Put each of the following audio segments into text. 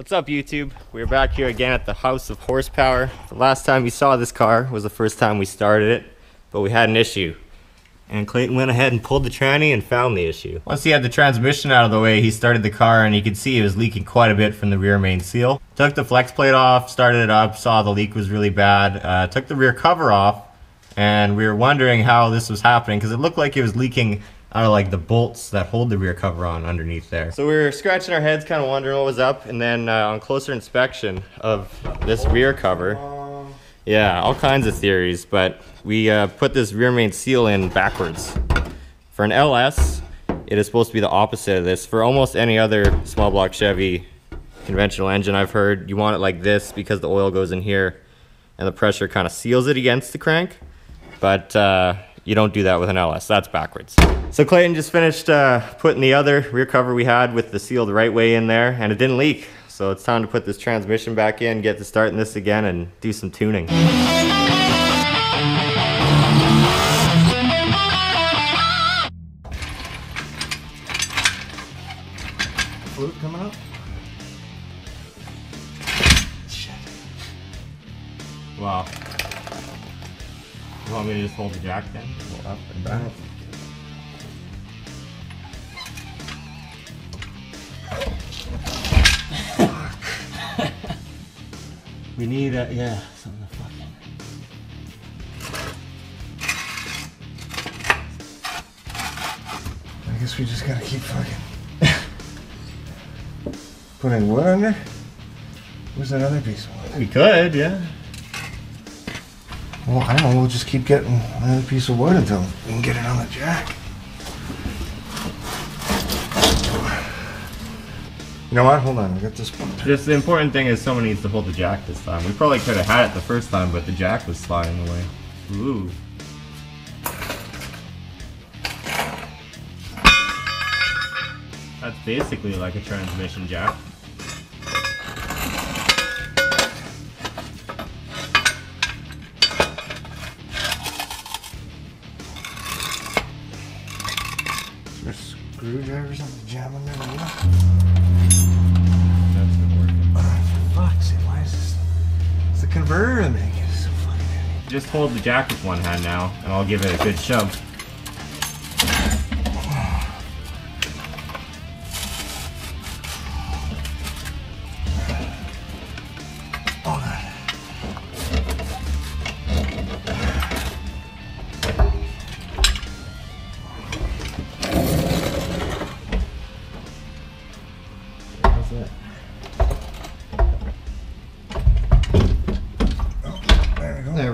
What's up, YouTube? We're back here again at the House of Horsepower. The last time you saw this car was the first time we started it, but we had an issue. And Clayton went ahead and pulled the tranny and found the issue. Once he had the transmission out of the way, he started the car and you could see it was leaking quite a bit from the rear main seal. Took the flex plate off, started it up, saw the leak was really bad, took the rear cover off, and we were wondering how this was happening because it looked like it was leaking out of like the bolts that hold the rear cover on underneath there. So we were scratching our heads, kind of wondering what was up, and then on closer inspection of this rear cover, yeah, all kinds of theories, but we put this rear main seal in backwards. For an LS, it is supposed to be the opposite of this. For almost any other small block Chevy conventional engine I've heard, you want it like this because the oil goes in here and the pressure kind of seals it against the crank, but you don't do that with an LS, that's backwards. So Clayton just finished putting the other rear cover we had with the seal the right way in there, and it didn't leak. So it's time to put this transmission back in, get to starting this again and do some tuning. Flute coming up. Shit. Wow. You want me to just hold the jack then? Go up and back. We need a, yeah, something to fucking. I guess we just gotta keep fucking. Putting wood under? Where's that other piece of wood? We could, yeah. Well, I don't know, we'll just keep getting another piece of wood until we can get it on the jack. You know what? Hold on, I got this one. Just the important thing is someone needs to hold the jack this time. We probably could have had it the first time, but the jack was sliding away. Ooh. That's basically like a transmission jack. Is there a screwdriver or something to jam in there? Converter and make it so fucking heavy. Just hold the jack with one hand now, and I'll give it a good shove.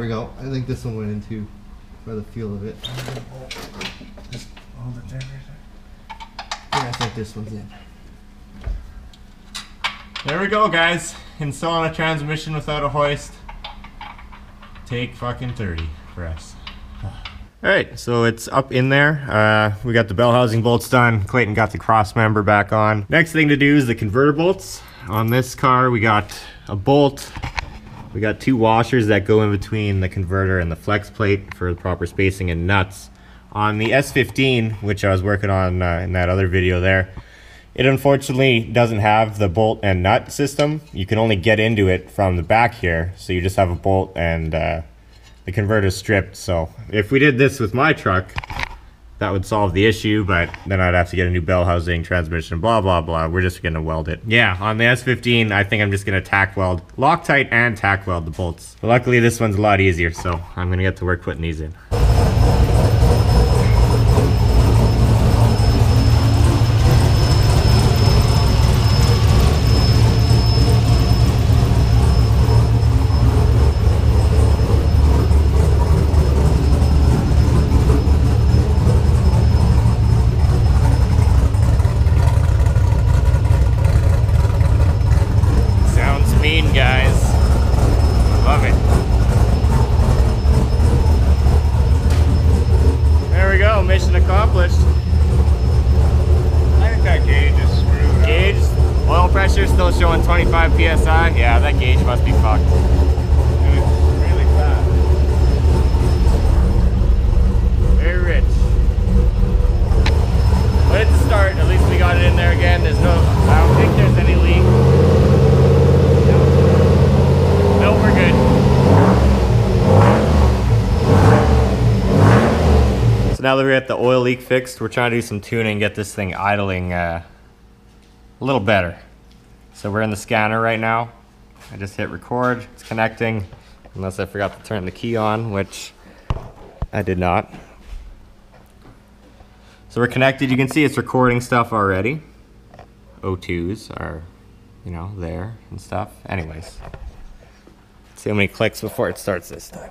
I think this one went in too, by the feel of it. Just hold it there. Yeah, I think this one's in. There we go, guys. Installing a transmission without a hoist. Take fucking 30 for us. Alright, so it's up in there. We got the bell housing bolts done. Clayton got the cross member back on. Next thing to do is the converter bolts. On this car, we got a bolt. We got two washers that go in between the converter and the flex plate for the proper spacing and nuts. On the S15, which I was working on in that other video there, it unfortunately doesn't have the bolt and nut system. You can only get into it from the back here, so you just have a bolt and the converter's stripped. So if we did this with my truck, that would solve the issue, but then I'd have to get a new bell housing, transmission, blah, blah, blah. We're just gonna weld it. Yeah, on the S15, I think I'm just gonna tack weld, Loctite and tack weld the bolts. But luckily, this one's a lot easier, so I'm gonna get to work putting these in. Accomplished. I think that gauge is screwed up. Gauge, oil pressure still showing 25 psi. Yeah, that gauge must be fucked. And it's really fast. Very rich. But at the start, at least we got it in there again. There's no, I don't think there's any leak. now that we got the oil leak fixed, we're trying to do some tuning and get this thing idling a little better. So we're in the scanner right now. I just hit record, it's connecting, unless I forgot to turn the key on, which I did not. So we're connected, you can see it's recording stuff already. O2s are, you know, there and stuff. Anyways, let's see how many clicks before it starts this time.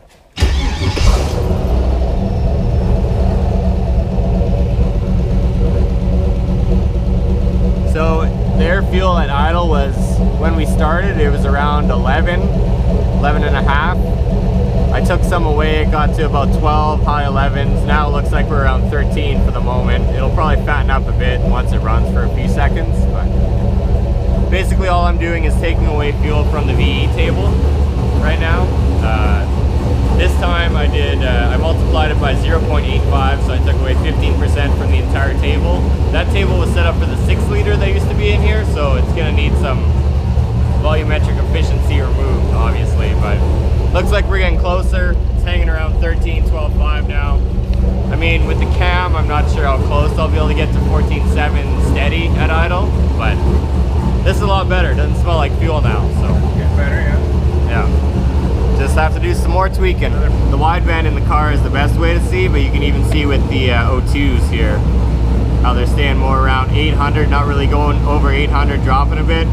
So their fuel at idle was, when we started, it was around 11 and a half. I took some away, it got to about 12, high 11s. Now it looks like we're around 13 for the moment. It'll probably fatten up a bit once it runs for a few seconds. But basically all I'm doing is taking away fuel from the VE table right now. This time I did, I multiplied it by 0.85, so I took away 15% from the entire table. That table was set up for the 6-liter that used to be in here, so it's gonna need some volumetric efficiency removed, obviously, but looks like we're getting closer. It's hanging around 13, 12.5 now. I mean, with the cam, I'm not sure how close I'll be able to get to 14.7 steady at idle, but this is a lot better. It doesn't smell like fuel now, so. Getting better, yeah? Yeah. Just have to do some more tweaking. The wideband in the car is the best way to see, but you can even see with the O2s here, how they're staying more around 800, not really going over 800, dropping a bit.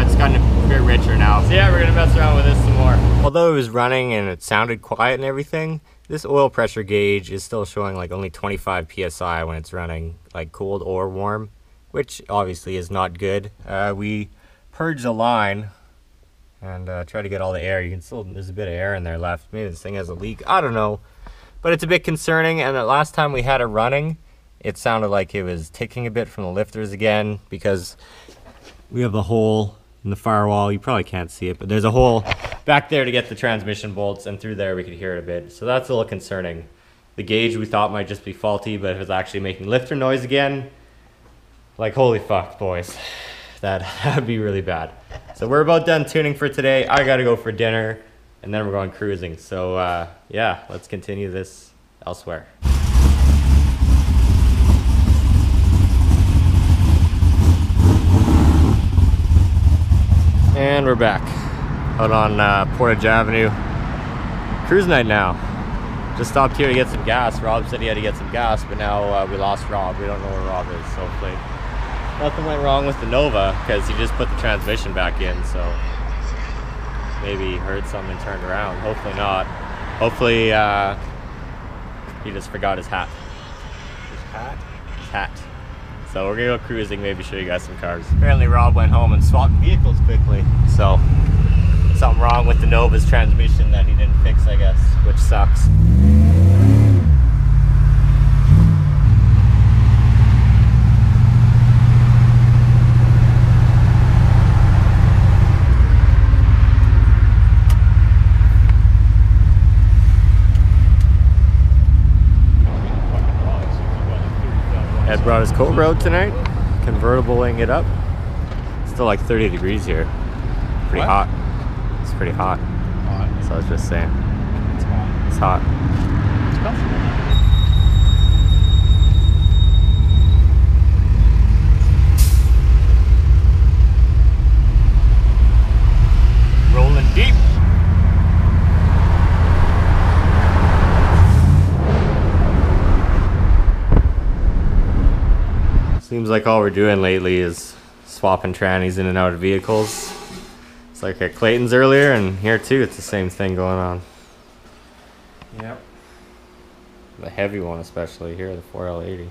It's gotten a bit richer now. So yeah, we're gonna mess around with this some more. Although it was running and it sounded quiet and everything, this oil pressure gauge is still showing like only 25 PSI when it's running like cooled or warm, which obviously is not good. We purged the line and try to get all the air. You can still, there's a bit of air in there left. Maybe this thing has a leak, I don't know. But it's a bit concerning, and the last time we had it running, it sounded like it was ticking a bit from the lifters again, because we have a hole in the firewall. You probably can't see it, but there's a hole back there to get the transmission bolts, and through there we could hear it a bit. So that's a little concerning. The gauge we thought might just be faulty, but if it's actually making lifter noise again, like holy fuck, boys. That'd be really bad. So we're about done tuning for today. I gotta go for dinner, and then we're going cruising. So yeah, let's continue this elsewhere. And we're back out on Portage Avenue. Cruise night now. Just stopped here to get some gas. Rob said he had to get some gas, but now we lost Rob. We don't know where Rob is, so hopefully nothing went wrong with the Nova, because he just put the transmission back in, so maybe he heard something and turned around. Hopefully not. Hopefully he just forgot his hat. His hat? His hat. So we're gonna go cruising, maybe show you guys some cars. Apparently Rob went home and swapped vehicles quickly. So, something wrong with the Nova's transmission that he didn't fix, I guess, which sucks. Ed brought his coat road tonight, convertibling it up. It's still like 30 degrees here. Pretty hot. It's pretty hot. Hot. So I was just saying. It's hot. It's hot. It's comfortable. Rolling deep. Seems like all we're doing lately is swapping trannies in and out of vehicles. It's like at Clayton's earlier, and here too, it's the same thing going on. Yep. The heavy one especially here, the 4L80.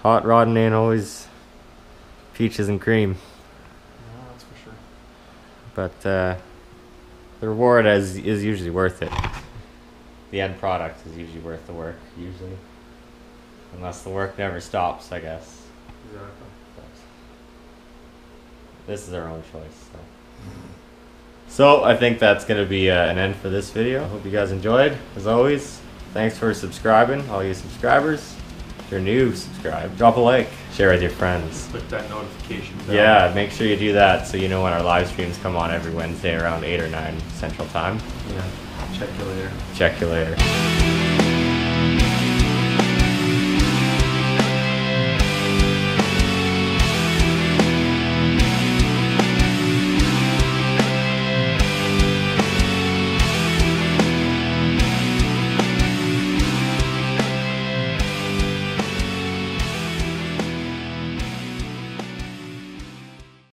Hot rodding ain't always peaches and cream. No, that's for sure. But the reward is usually worth it. The end product is usually worth the work, usually. Unless the work never stops, I guess. Exactly. This is our own choice. So, so I think that's going to be an end for this video. I hope you guys enjoyed. As always, thanks for subscribing, all you subscribers. If you're new, subscribe. Drop a like. Share with your friends. Click that notification bell. Yeah, make sure you do that so you know when our live streams come on every Wednesday around 8 or 9 Central Time. Yeah. Check you later. Check you later.